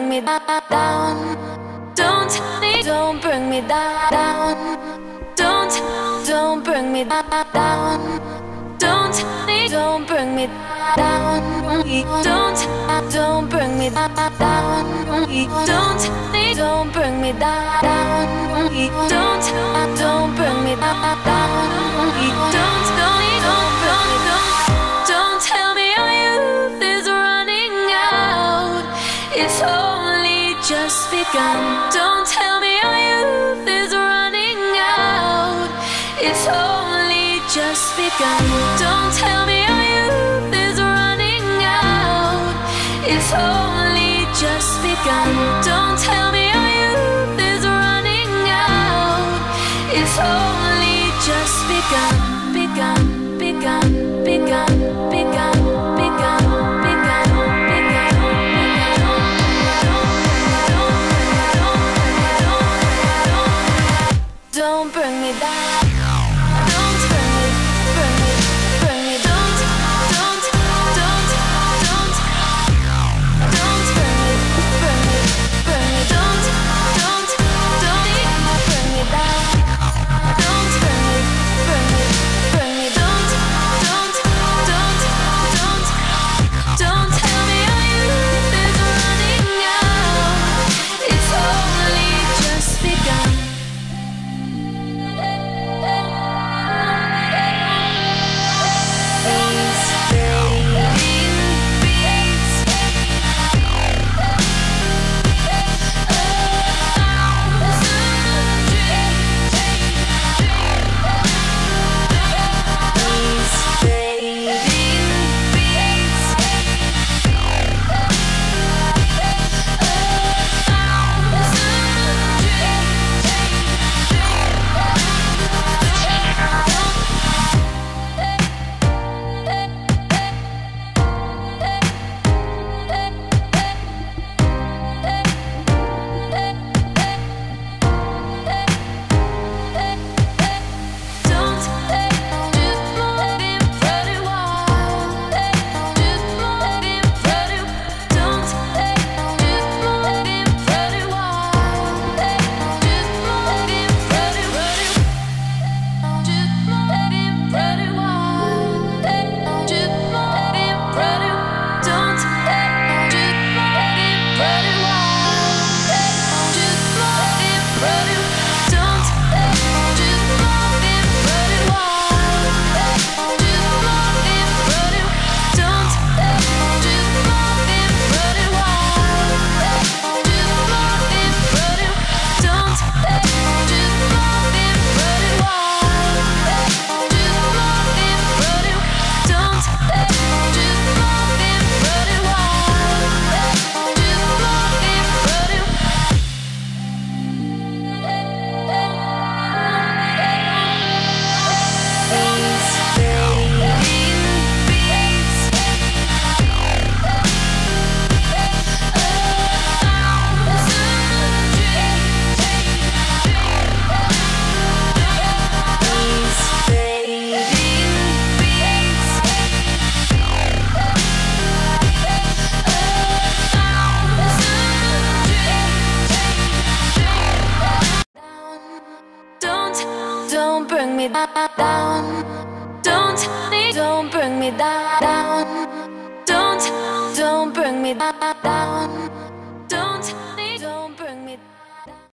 bring me down. Don't bring me down. Don't bring me down. Don't bring me down. Don't bring me down. Don't bring me down. Don't bring me down. Don't tell me our youth is running out. It's only just begun. Don't tell me our youth is running out. It's only just begun. Don't tell me our youth is running out. It's only just begun. Don't tell me our youth is running out. It's only just begun. Don't bring me down. Don't bring me, don't bring me, don't bring me down. Don't bring me, don't tell me our youth is running out. It's only just begun. Don't bring me down. Don't bring me down. Don't bring me down.